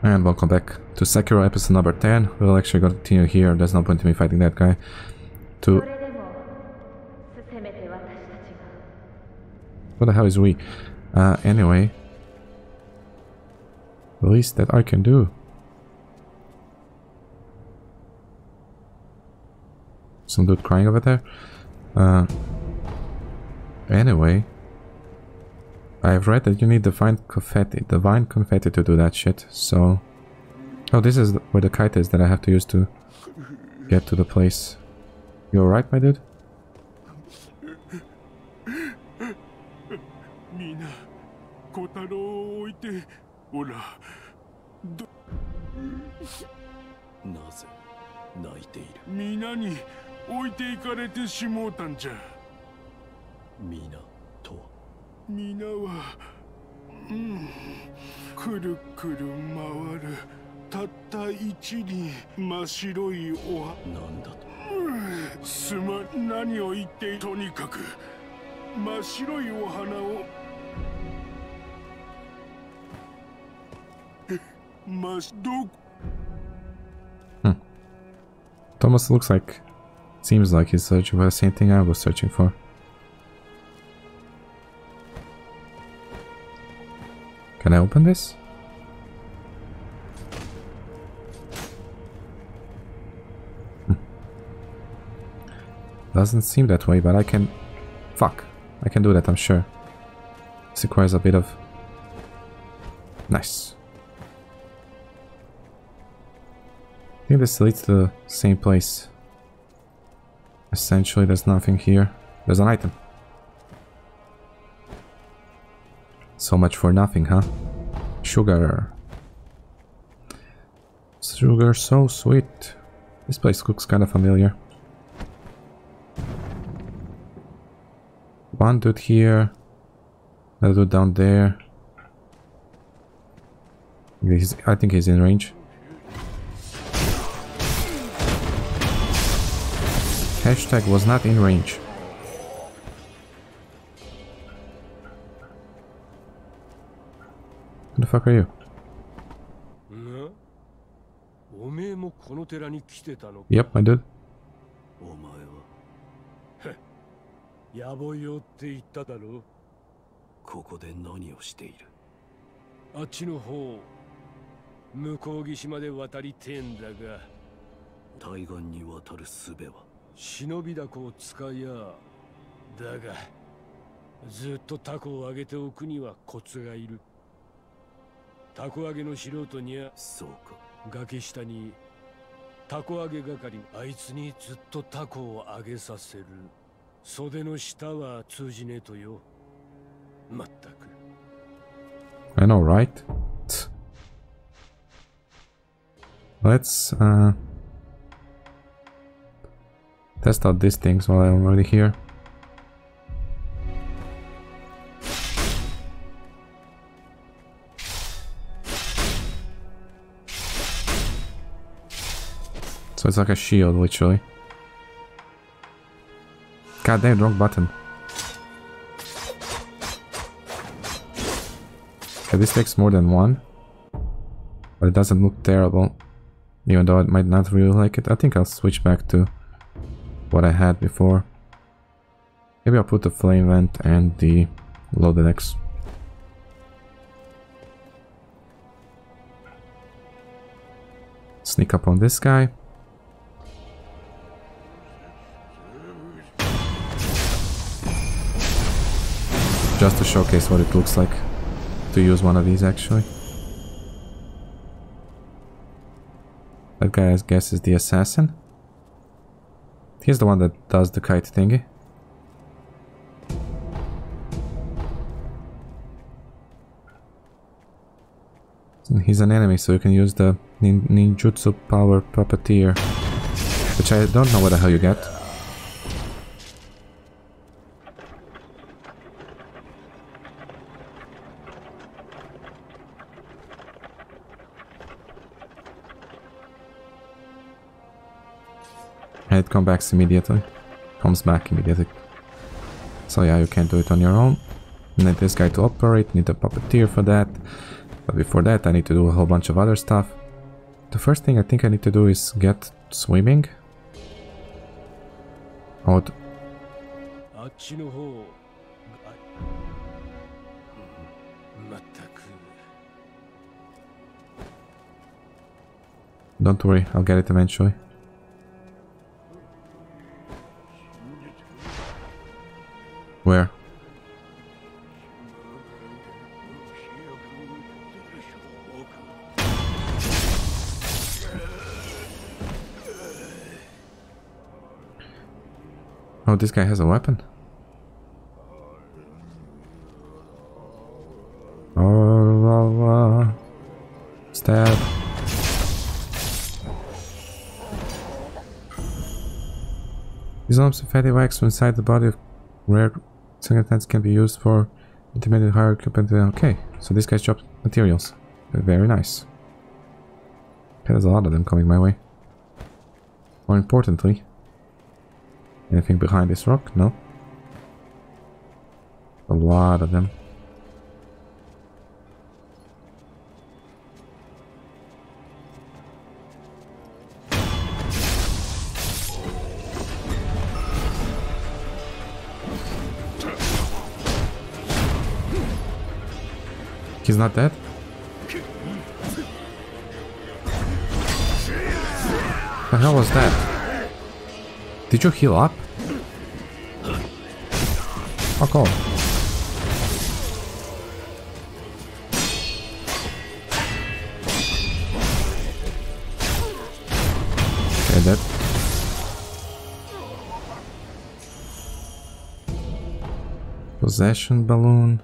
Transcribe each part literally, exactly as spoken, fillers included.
And welcome back to Sekiro episode number ten. We'll actually continue here. There's no point in me fighting that guy. To... What the hell is we? Uh, anyway. The least that I can do. Some dude crying over there. Uh, anyway. I've read that you need divine confetti, divine confetti to do that shit, so... Oh, this is where the kite is that I have to use to get to the place. You alright, my dude? Mina. 皆は、うん、くるくる回るたった一輪真っ白いおはなんだと、うん、すま何を言ってとにかく真っ白いお花をマスドック Thomas looks like seems like he's searching for the same thing I was searching for. Can I open this? Doesn't seem that way, but I can... Fuck. I can do that, I'm sure. This requires a bit of... Nice. I think this leads to the same place. Essentially, there's nothing here. There's an item. So much for nothing, huh? Sugar. Sugar so sweet. This place looks kind of familiar. One dude here. Another dude down there. He's, I think he's in range. Hashtag was not in range. Who the fuck are you? Yep, I did. Shinobi dako tsukaya. Daga. Zutto tako o agete oku ni wa kotsu ga iru. たこ揚げの素人にはそうか崖下にたこ揚げ係あいつにずっとたこを揚げさせる袖の下は通じねえとよまったく I know right let's uh test out these things while I'm already here. So it's like a shield, literally. God damn, wrong button. Okay, this takes more than one. But it doesn't look terrible. Even though it might not really like it. I think I'll switch back to what I had before. Maybe I'll put the flame vent and the loaded X. Sneak up on this guy. Just to showcase what it looks like to use one of these, actually. That guy, I guess, is the assassin. He's the one that does the kite thingy. And he's an enemy, so you can use the nin ninjutsu power puppeteer, which I don't know what the hell you get. And it comes back immediately. Comes back immediately. So yeah, you can do it on your own. You need this guy to operate. You need a puppeteer for that. But before that I need to do a whole bunch of other stuff. The first thing I think I need to do is get swimming. Oh, don't worry, I'll get it eventually. Where? Oh, this guy has a weapon. Oh, stab. These lumps of fatty wax inside the body of rare singletons can be used for intermediate higher equipment. Okay, so this guy dropped materials. Very nice. Okay, there's a lot of them coming my way. More importantly, anything behind this rock? No. A lot of them. He's not dead? The hell was that? Did you heal up? Fuck off. Okay, dead. Possession balloon.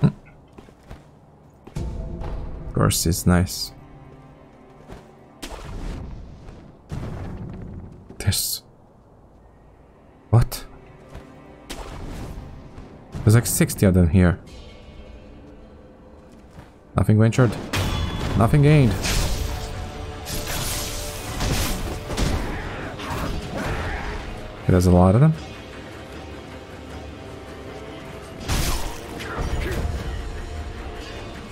Hm. Of course, it's nice. What? There's like sixty of them here. Nothing ventured. Nothing gained. Okay, there's a lot of them.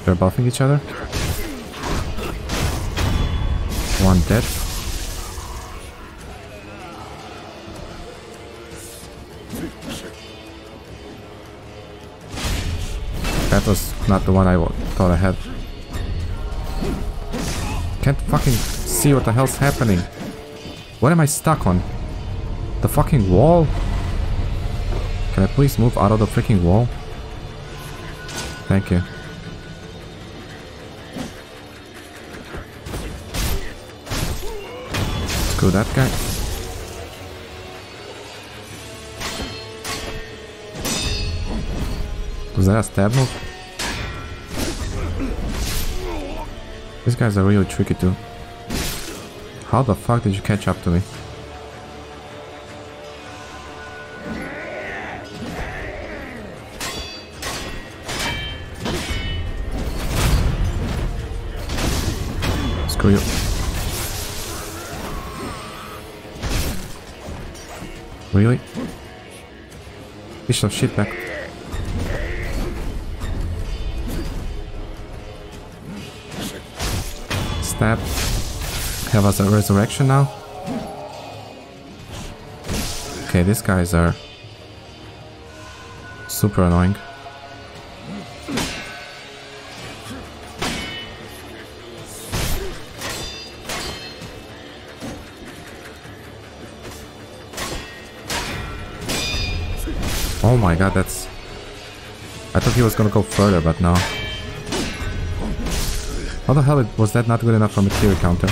They're buffing each other. One dead. That was not the one I thought I had. Can't fucking see what the hell's happening. What am I stuck on? The fucking wall? Can I please move out of the freaking wall? Thank you. Screw that guy. Was that a stab move? These guys are really tricky too. How the fuck did you catch up to me? Screw you. Really? Piece of shit back. Snap. Have us a resurrection now. Okay, these guys are super annoying. Oh my god, that's... I thought he was gonna go further, but no. How the hell was that not good enough from a theory counter?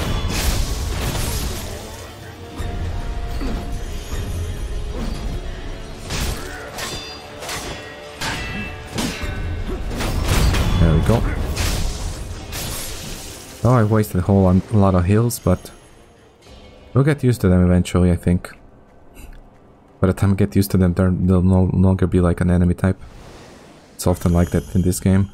There we go. Oh, I wasted a whole lot of heals, but we'll get used to them eventually, I think. By the time I get used to them, they'll no longer be like an enemy type. It's often like that in this game.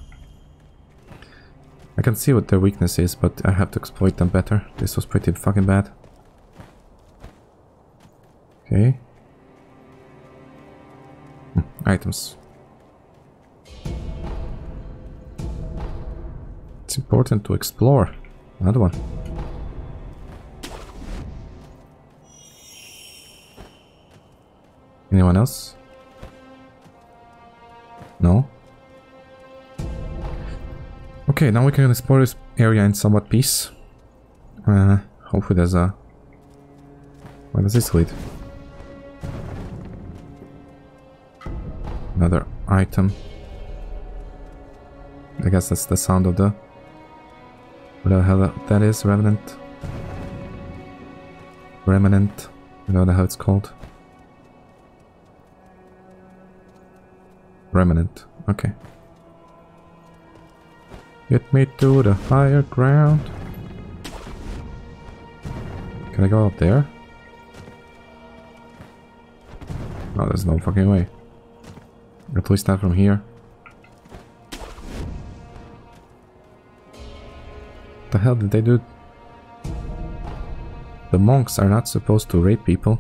I can see what their weakness is, but I have to exploit them better. This was pretty fucking bad. Okay. Items. It's important to explore. Another one. Anyone else? No? Okay, now we can explore this area in somewhat peace. Uh, hopefully there's a... Where does this lead? Another item. I guess that's the sound of the... Whatever the hell that is, Remnant. Remnant. Whatever the hell it's called. Remnant. Okay. Get me to the higher ground. Can I go up there? No, there's no fucking way. At least not from here. What the hell did they do? The monks are not supposed to rape people.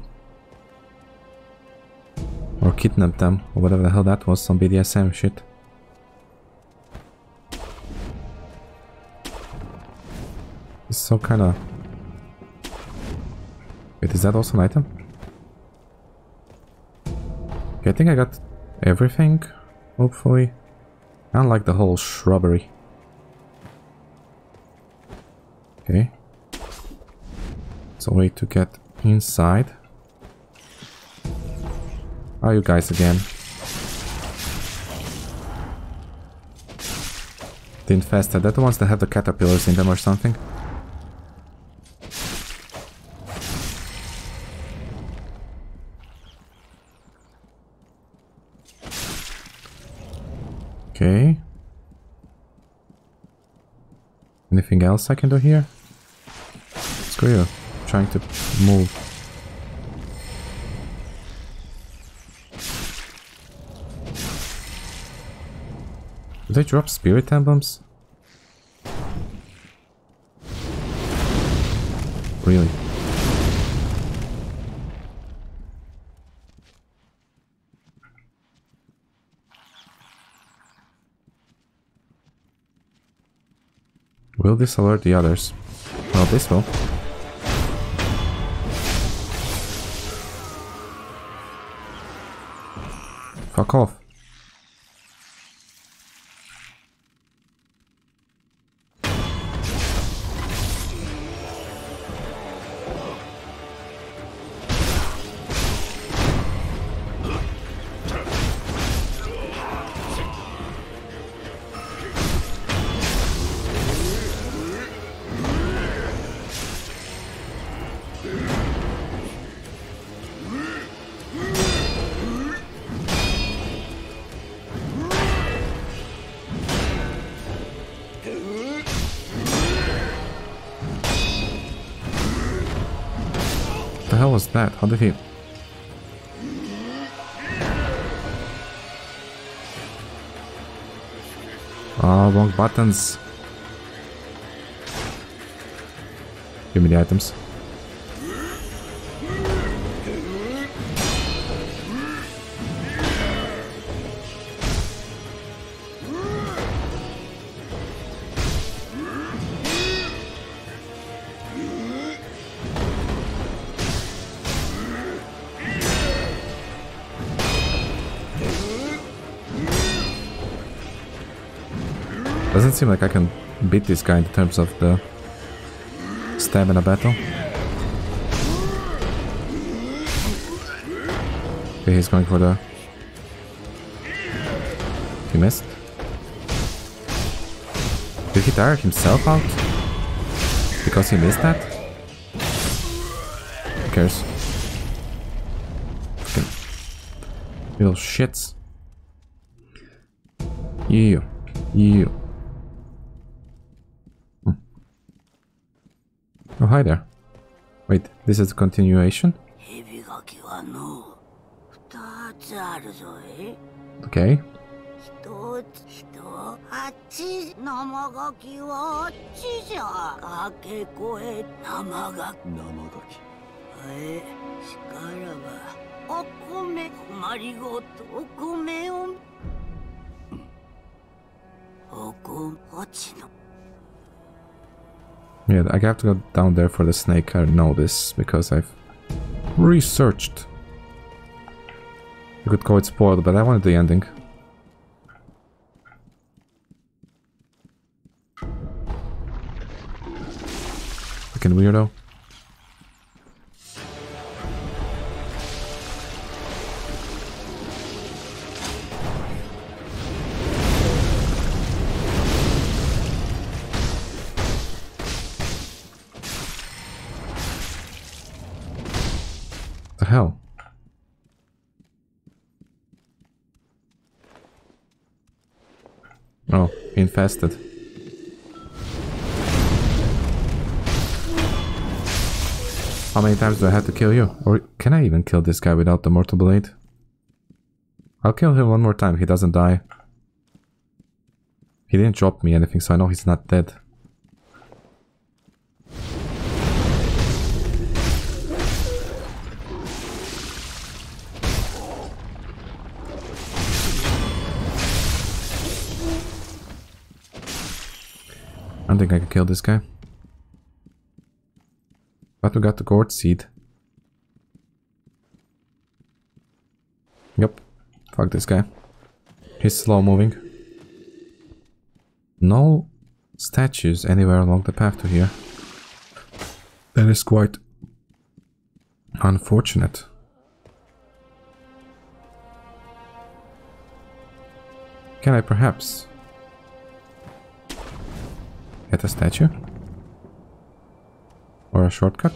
Or kidnap them, or whatever the hell that was, some B D S M shit. It's so kinda... Wait, is that also an item? Okay, I think I got everything, hopefully. I don't like the whole shrubbery. Okay. It's a way to get inside. Oh, you guys again. The infested. That the ones that have the caterpillars in them or something. Okay. Anything else I can do here? Screw you. I'm trying to move. Did I drop spirit emblems? Really? Will this alert the others? Well, this will. Fuck off. What the hell was that? How did he... Oh, wrong buttons. Give me the items. Doesn't seem like I can beat this guy in terms of the stamina battle. Okay, he's going for the... He missed. Did he tire himself out? Because he missed that? Who cares? Fucking little shits. You. You. Oh, hi there. Wait, this is a continuation? Okay. Yeah, I have to go down there for the snake. I know this because I've researched. You could call it spoiled, but I wanted the ending. Fucking weirdo. Hell. Oh, infested. How many times do I have to kill you? Or can I even kill this guy without the mortal blade? I'll kill him one more time, he doesn't die. He didn't drop me anything, so I know he's not dead. I don't think I can kill this guy. But we got the gourd seed. Yep. Fuck this guy. He's slow moving. No statues anywhere along the path to here. That is quite unfortunate. Can I perhaps get a statue? Or a shortcut?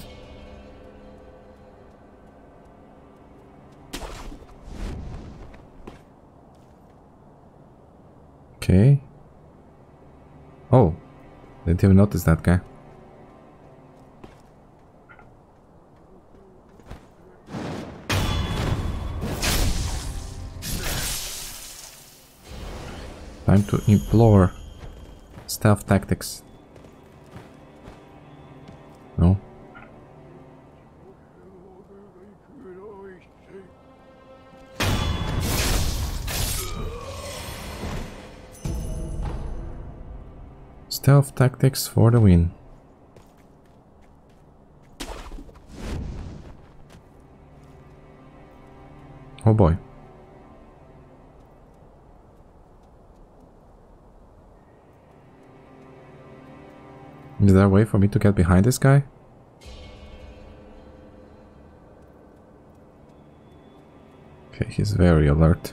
Okay. Oh, didn't even notice that guy. Time to implore stealth tactics. No. Stealth tactics for the win. Oh boy. Is there a way for me to get behind this guy? Okay, he's very alert.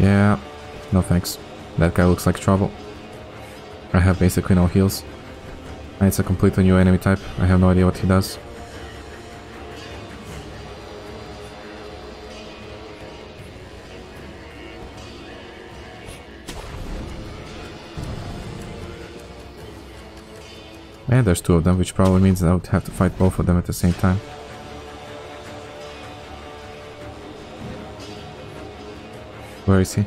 Yeah, no thanks. That guy looks like trouble. I have basically no heals. And it's a completely new enemy type. I have no idea what he does. And there's two of them, which probably means that I would have to fight both of them at the same time. Where is he?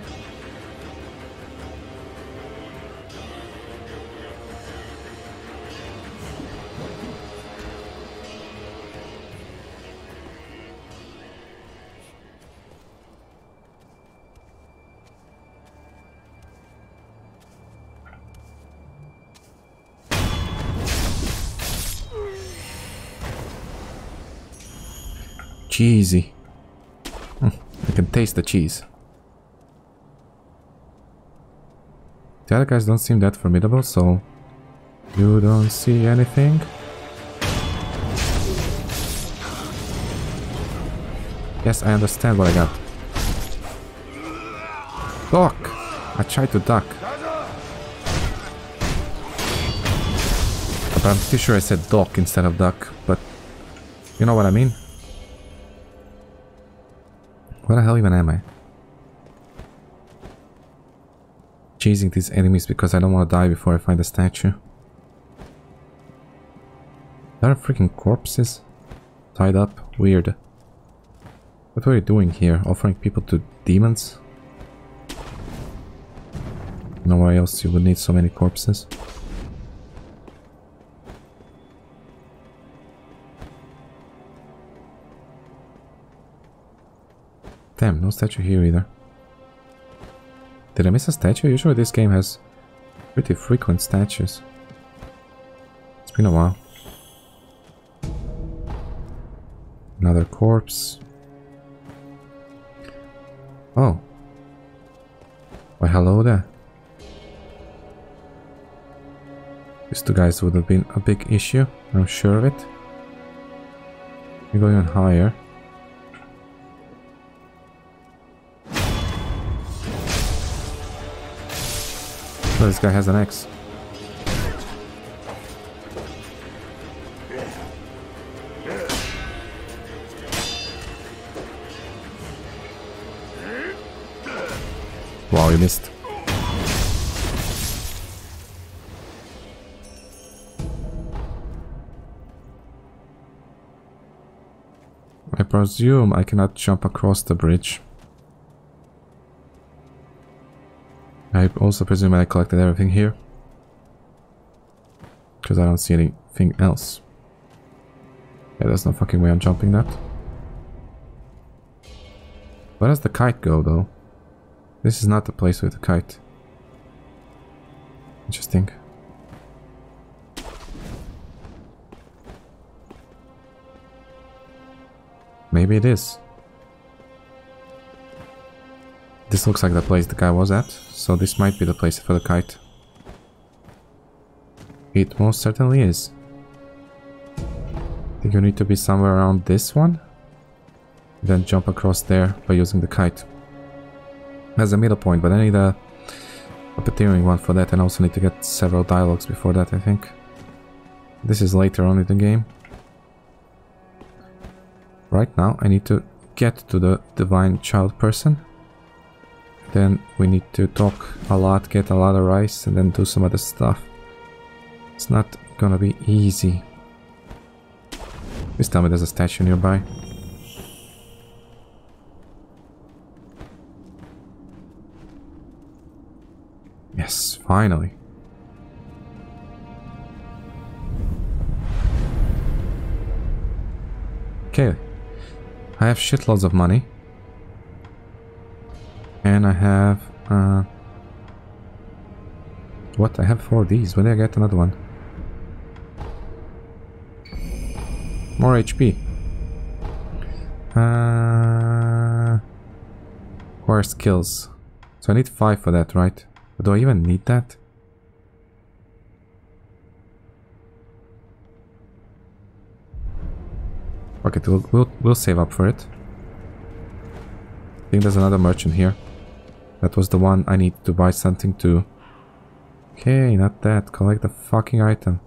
Cheesy. I can taste the cheese. The other guys don't seem that formidable, so you don't see anything. Yes, I understand what I got. Duck! I tried to duck. But I'm pretty sure I said duck instead of duck, but you know what I mean. Where the hell even am I? Chasing these enemies because I don't want to die before I find a statue. There are freaking corpses tied up. Weird. What were you doing here? Offering people to demons? Nowhere else you would need so many corpses. Damn, no statue here either. Did I miss a statue? Usually this game has pretty frequent statues. It's been a while. Another corpse. Oh. Well, hello there. These two guys would have been a big issue, I'm sure of it. We go even higher. Oh, this guy has an axe. Wow, you missed. I presume I cannot jump across the bridge. I also presume I collected everything here, because I don't see anything else. Yeah, there's no fucking way I'm jumping that. Where does the kite go, though? This is not the place with the kite. Interesting. Maybe it is. This looks like the place the guy was at, so this might be the place for the kite. It most certainly is. I think you need to be somewhere around this one, then jump across there by using the kite. That's the middle point, but I need a puppeteering one for that, and I also need to get several dialogues before that, I think. This is later on in the game. Right now, I need to get to the divine child person. Then we need to talk a lot, get a lot of rice, and then do some other stuff. It's not gonna be easy. Please tell me there's a statue nearby. Yes, finally. Okay. I have shitloads of money. And I have... Uh, what? I have four of these. When did I get another one? More H P. Uh, or skills. So I need five for that, right? Do I even need that? Okay, we'll, we'll, we'll save up for it. I think there's another merchant here. That was the one I need to buy something to. Okay, not that. Collect the fucking item.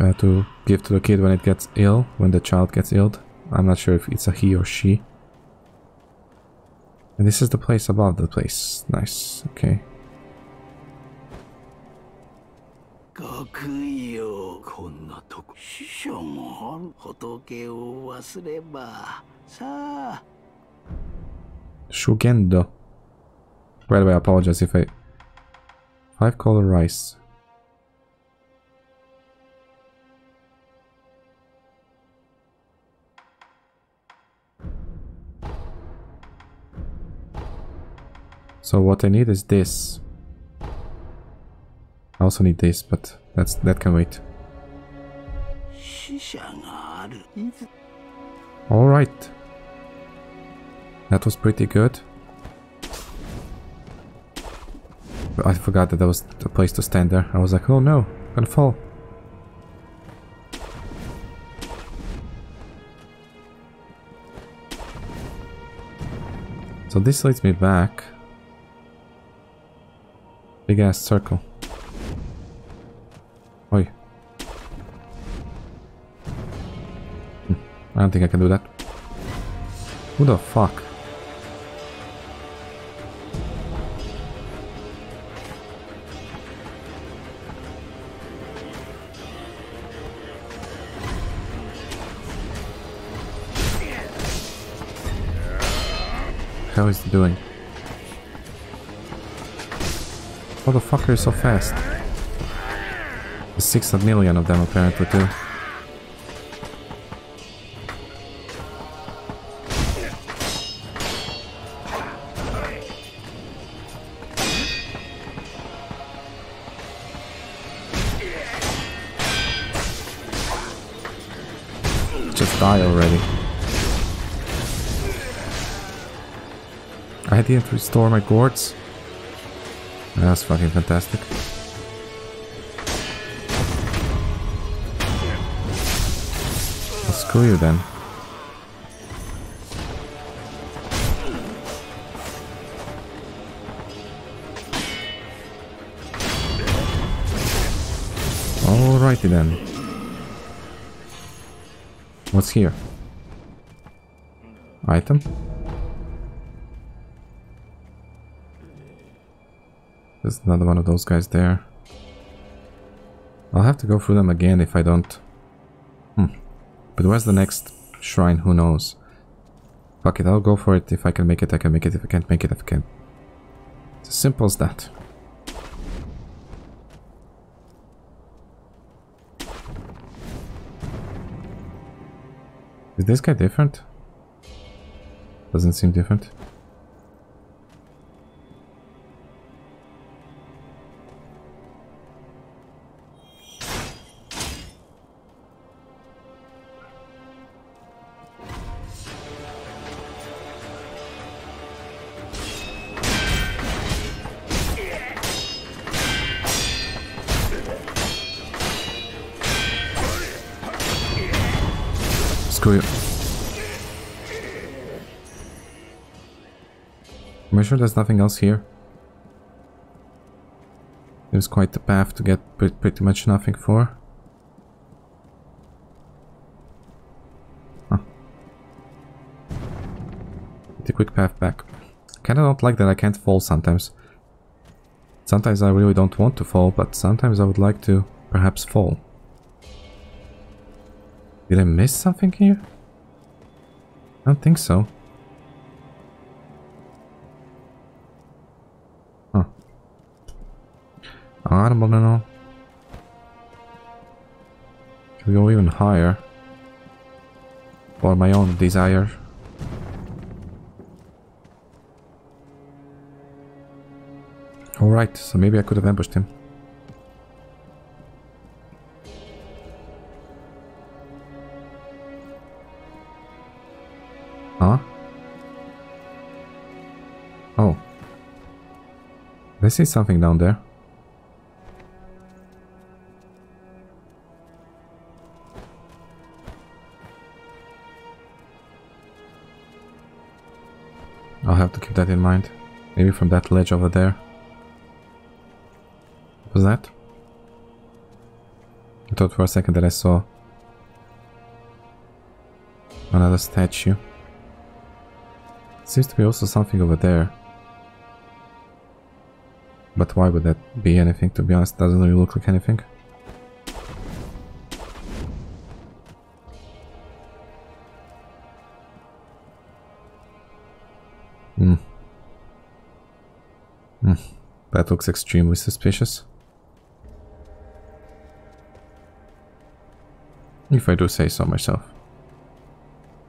Uh, to give to the kid when it gets ill, when the child gets ill. I'm not sure if it's a he or she. And this is the place above the place. Nice. Okay. Shugendo. By the way, I apologize if I... Five color rice. So what I need is this. I also need this, but that's that can wait. Alright. That was pretty good. But I forgot that there was a place to stand there. I was like, oh no, I'm gonna fall. So this leads me back. Big ass circle. Oi. Hm, I don't think I can do that. Who the fuck? How is he doing? What the fuck are you so fast? There's six million of them apparently too. Just die already. I didn't restore my gourds. That's fucking fantastic. I'll screw you then. Alrighty then. What's here? Item? There's another one of those guys there. I'll have to go through them again if I don't. Hmm. But where's the next shrine? Who knows? Fuck it, I'll go for it. If I can make it, I can make it. If I can't make it, if I can. It's as simple as that. Is this guy different? Doesn't seem different. Am I sure there's nothing else here? There's quite the path to get pretty much nothing for. Huh. Get a quick path back. Kinda don't like that I can't fall sometimes. Sometimes I really don't want to fall, but sometimes I would like to perhaps fall. Did I miss something here? I don't think so. Huh. I don't know. Should we go even higher? For my own desire. Alright, so maybe I could have ambushed him. I see something down there. I'll have to keep that in mind. Maybe from that ledge over there. What was that? I thought for a second that I saw another statue. Seems to be also something over there. But why would that be anything, to be honest? Doesn't really look like anything. Hmm. Hmm. That looks extremely suspicious. If I do say so myself.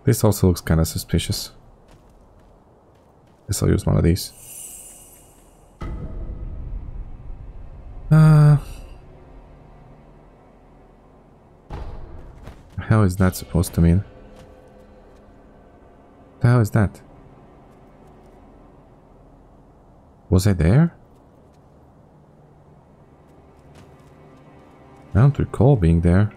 This also looks kinda suspicious. Guess I'll use one of these. Uh, the hell is that supposed to mean? The hell is that? Was I there? I don't recall being there.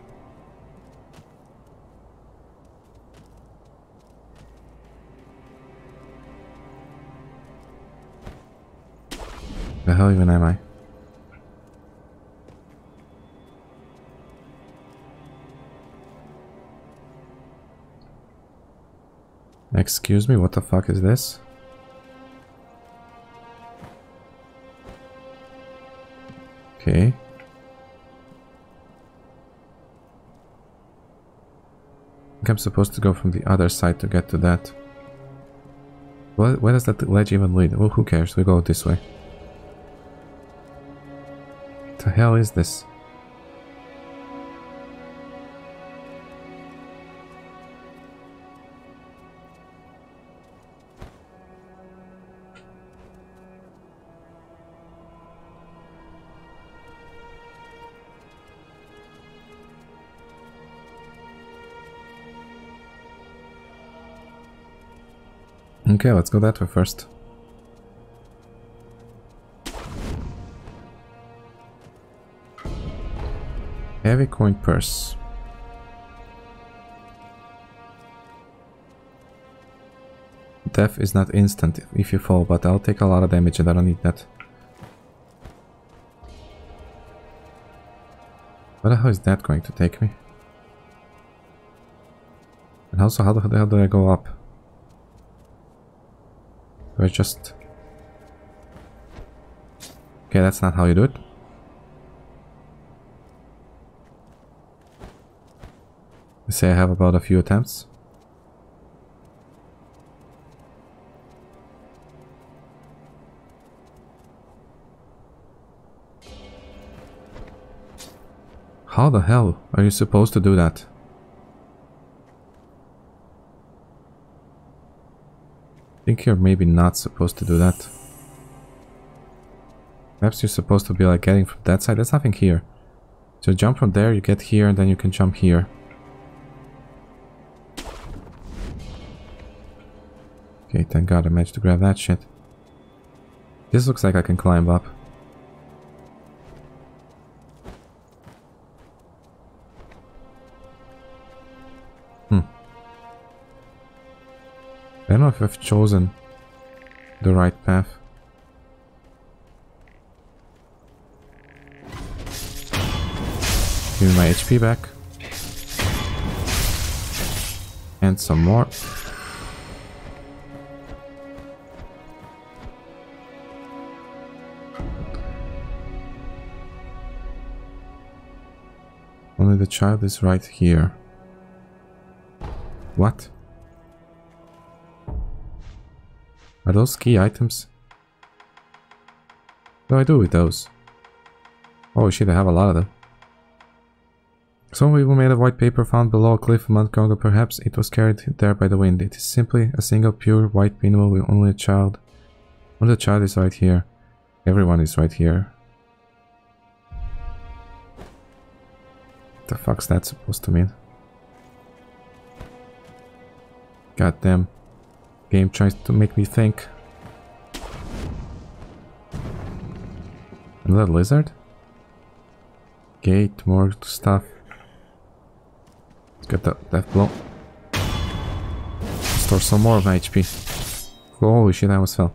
The hell even am I? Excuse me, what the fuck is this? Okay. I think I'm supposed to go from the other side to get to that. Well, where does that ledge even lead? Well, who cares? We go this way. What the hell is this? Okay, let's go that way first. Heavy coin purse. Death is not instant if you fall, but I'll take a lot of damage and I don't need that. Where the hell is that going to take me? And also, how the hell do I go up? Do I just... Okay, that's not how you do it. Let's say I have about a few attempts. How the hell are you supposed to do that? I think you're maybe not supposed to do that. Perhaps you're supposed to be like getting from that side. There's nothing here. So jump from there, you get here, and then you can jump here. Okay, thank God I managed to grab that shit. This looks like I can climb up. I don't know if I've chosen the right path. Give me my H P back. And some more. Only the child is right here. What? Are those key items? What do I do with those? Oh shit, I have a lot of them. Some people made of white paper found below a cliff of Mount Kongo. Perhaps it was carried there by the wind. It is simply a single pure white pinwheel with only a child. Only the child is right here. Everyone is right here. What the fuck's that supposed to mean? Goddamn. Game tries to make me think. Another lizard? Gate, more stuff. Let's get the death blow. Store some more of my H P. Holy shit, I almost fell.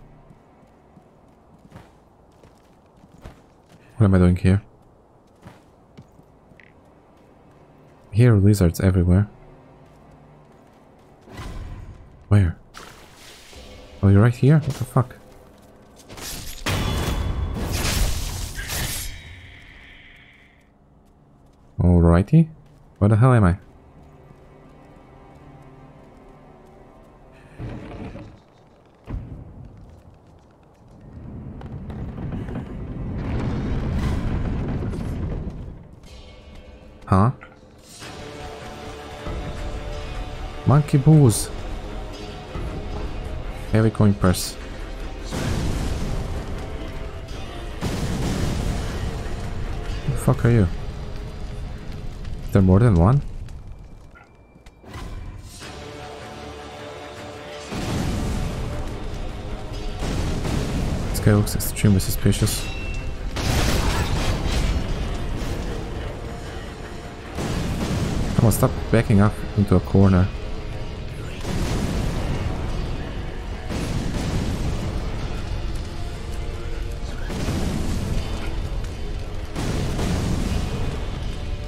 What am I doing here? Here are lizards everywhere. Where? Oh, you're right here? What the fuck? Alrighty. Where the hell am I? Huh? Monkey booze. Heavy coin purse. Who the fuck are you? Is there more than one? This guy looks extremely suspicious. Come on, stop backing up into a corner.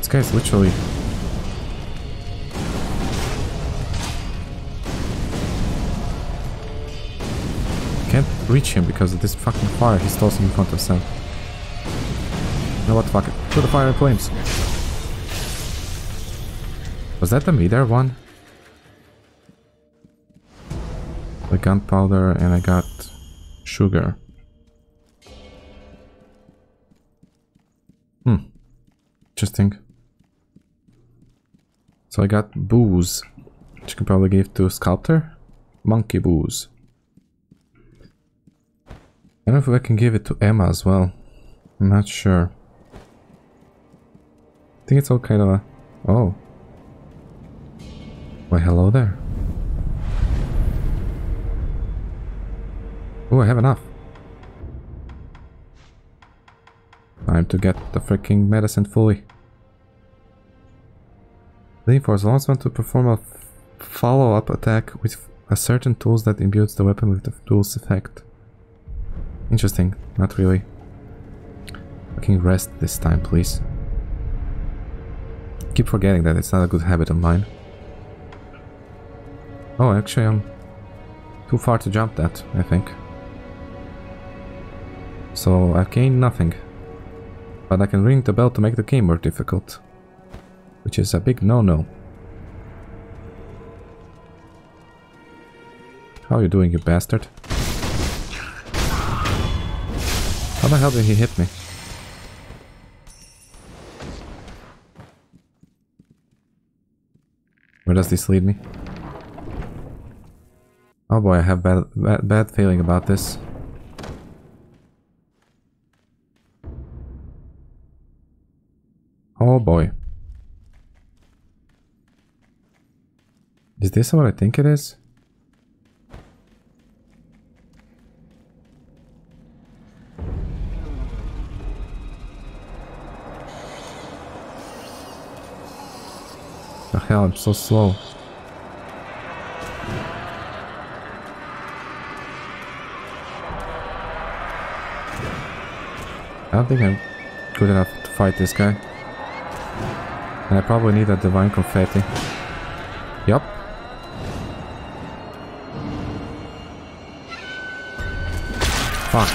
This guy's literally... Can't reach him because of this fucking fire he stole in front of Sam. You know what, fuck it. Put the fire in flames. Was that the meter one? The gunpowder and I got sugar. Hmm. Interesting. So I got booze, which I can probably give to Sculptor. Monkey booze. I don't know if I can give it to Emma as well. I'm not sure. I think it's all kind of a... Oh. Why, hello there. Oh, I have enough. Time to get the freaking medicine fully. Lean for as long as one to perform a follow-up attack with a certain tools that imbues the weapon with the tool's effect. Interesting, not really. Fucking rest this time, please. Keep forgetting that it's not a good habit of mine. Oh, actually I'm too far to jump that, I think. So I've gained nothing. But I can ring the bell to make the game more difficult. Which is a big no-no. How are you doing, you bastard? How the hell did he hit me? Where does this lead me? Oh boy, I have bad, bad, bad feeling about this. Oh boy. Is this what I think it is? The hell, I'm so slow. I don't think I'm good enough to fight this guy. And I probably need a divine confetti. Yup. Fuck.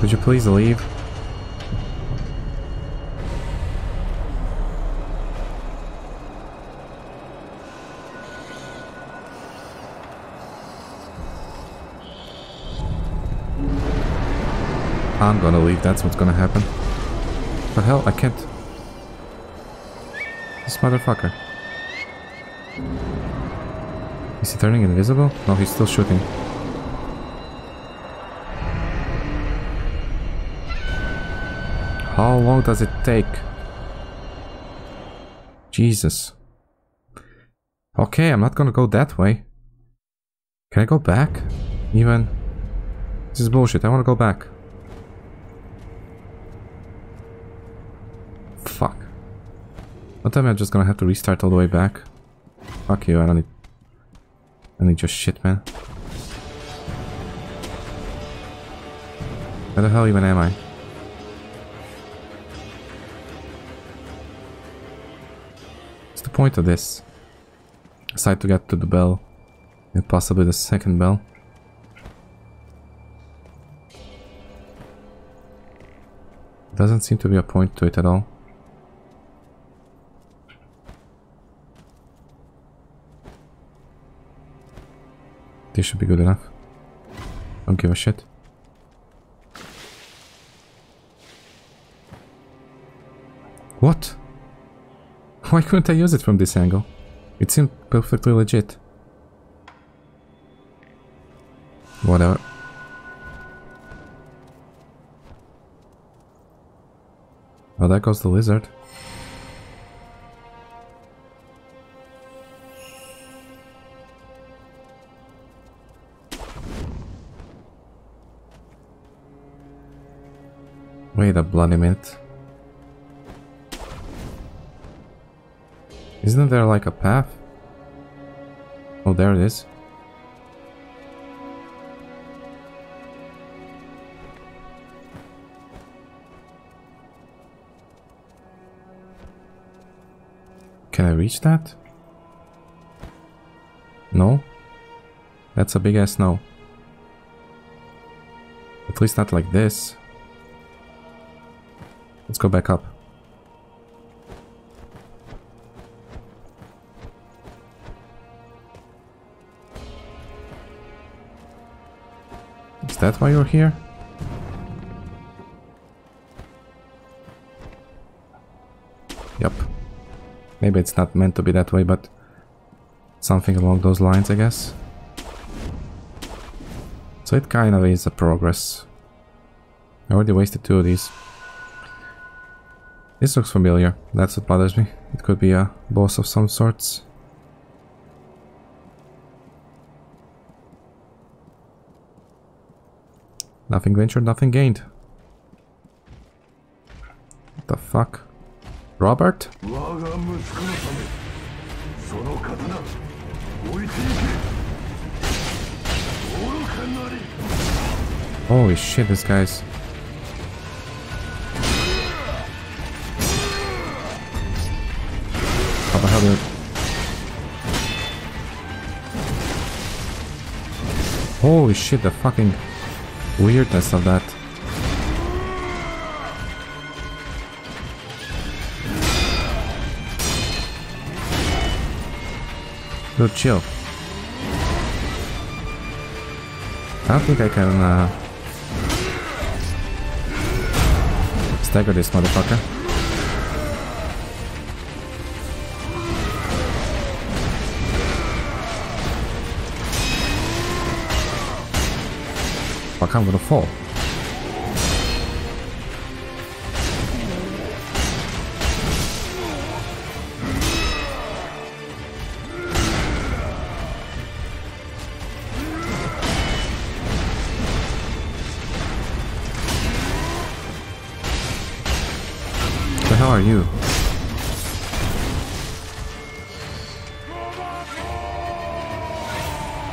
Could you please leave? I'm gonna leave, that's what's gonna happen. What the hell? I can't. This motherfucker. Is he turning invisible? No, he's still shooting. How long does it take? Jesus. Okay, I'm not gonna go that way. Can I go back? Even? This is bullshit, I wanna go back. One time I'm just gonna have to restart all the way back. Fuck you, I don't need... I need your shit, man. Where the hell even am I? What's the point of this? Aside to get to the bell. And possibly the second bell. Doesn't seem to be a point to it at all. This should be good enough. Don't give a shit. What? Why couldn't I use it from this angle? It seemed perfectly legit. Whatever. Well, there goes the lizard. Wait a bloody minute. Isn't there like a path? Oh, there it is. Can I reach that? No? That's a big ass no. At least not like this. Let's go back up. Is that why you're here? Yep. Maybe it's not meant to be that way, but something along those lines, I guess. So it kind of is a progress. I already wasted two of these. This looks familiar. That's what bothers me. It could be a boss of some sorts. Nothing ventured, nothing gained. What the fuck? Robert? Holy shit, this guy's... How the hell did... Holy shit, the fucking weirdness of that. Dude, chill. I don't think I can... Uh... Stagger this motherfucker. Fuck, I'm gonna fall. Are you?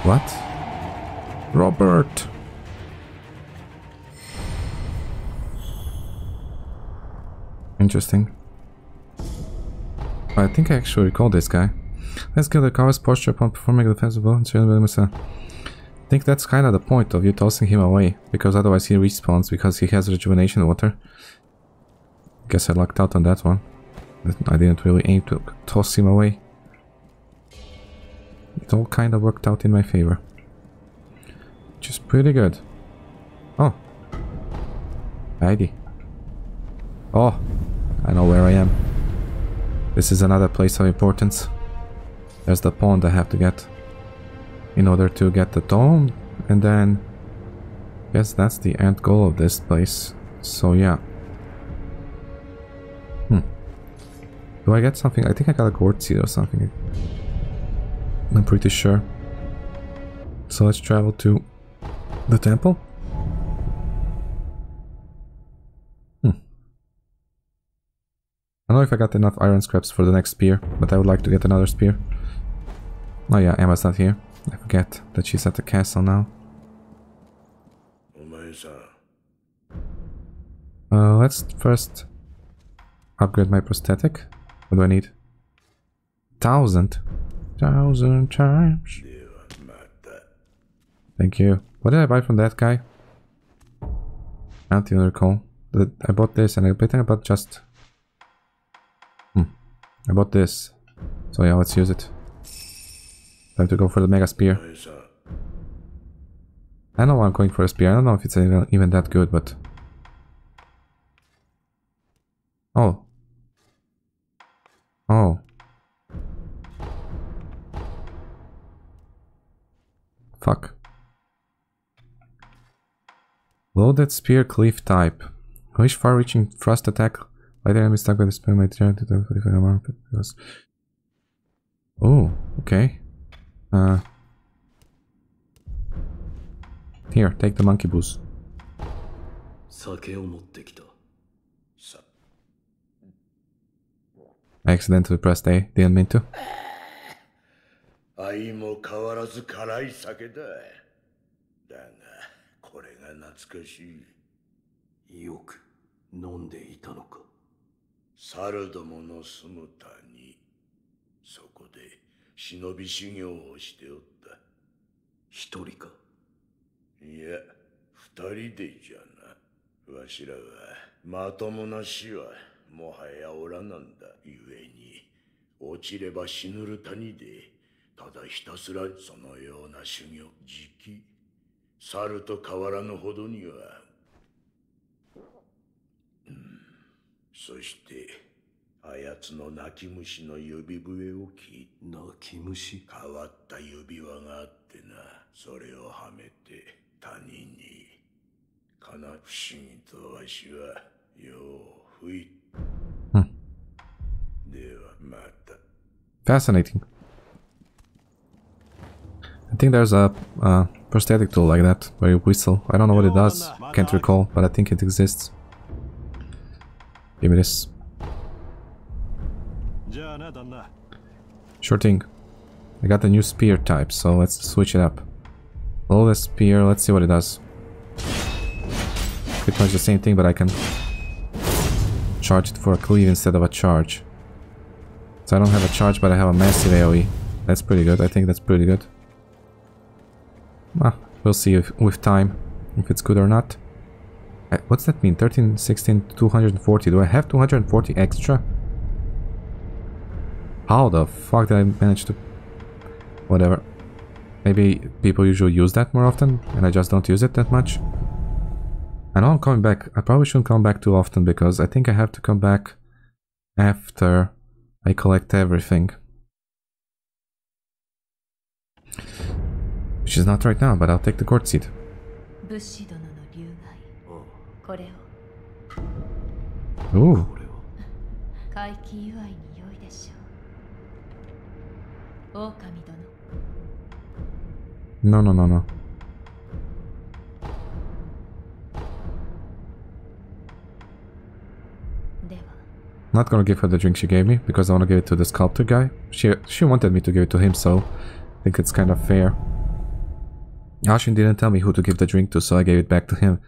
What? Robert. Interesting. I think I actually recall this guy. Let's kill the cow's posture upon performing the defensive blow. I think that's kind of the point of you tossing him away, because otherwise he respawns because he has rejuvenation water. Guess I lucked out on that one. I didn't really aim to toss him away. It all kind of worked out in my favor, which is pretty good. Oh, I D. Oh, I know where I am. This is another place of importance. There's the pond I have to get in order to get the dome, and then I guess that's the end goal of this place. So yeah. Do I get something? I think I got a gourd seed or something. I'm pretty sure. So let's travel to the temple. Hmm. I don't know if I got enough iron scraps for the next spear, but I would like to get another spear. Oh yeah, Emma's not here. I forget that she's at the castle now. Uh, let's first upgrade my prosthetic. What do I need? Thousand. Thousand times. Thank you. What did I buy from that guy? I don't even recall. I bought this and I think I bought just... Hmm. I bought this. So yeah, let's use it. Time to go for the mega spear. I know I'm going for a spear. I don't know if it's even, even that good, but... Oh. Oh. Fuck. Loaded spear cleave type. Which far reaching thrust attack. Later enemy stuck by the spear might turn to the because. Oh, okay. Uh Here, take the monkey booze. I accidentally pressed A, didn't mean to. Hmm. Fascinating. I think there's a uh, prosthetic tool like that, where you whistle. I don't know what it does, can't recall, but I think it exists. Give me this. Sure thing. I got a new spear type, so let's switch it up. Load the spear, let's see what it does. Pretty much the same thing, but I can charge it for a cleave instead of a charge. So I don't have a charge, but I have a massive AoE. That's pretty good, I think that's pretty good. Well, we'll see if, with time if it's good or not. I, what's that mean? thirteen, sixteen, two hundred forty. Do I have two hundred forty extra? How the fuck did I manage to... Whatever. Maybe people usually use that more often, and I just don't use it that much. I know I'm coming back. I probably shouldn't come back too often, because I think I have to come back after I collect everything. Which is not right now, but I'll take the court seat. Ooh. No, no, no, no. Not gonna give her the drink she gave me, because I want to give it to the sculptor guy. She, she wanted me to give it to him, so I think it's kind of fair. Ashin didn't tell me who to give the drink to, so I gave it back to him.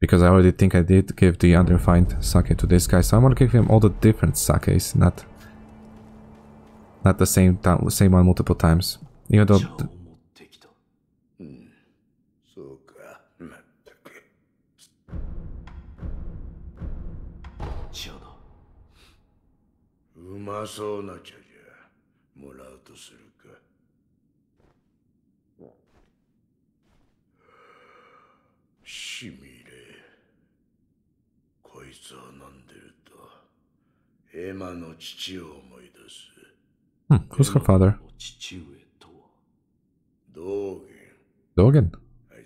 Because I already think I did give the unrefined sake to this guy, so I want to give him all the different sakes, not not the same time, same one multiple times. Even though th Hmm, who's her father? Dogen. Hmm.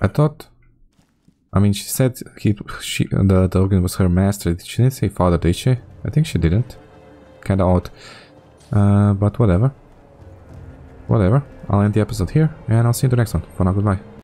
I thought, I mean, she said he, she, the Dogen was her master. She didn't say father, did she? I think she didn't. Kinda odd. Uh, but whatever. Whatever. I'll end the episode here, and I'll see you in the next one. For now, goodbye.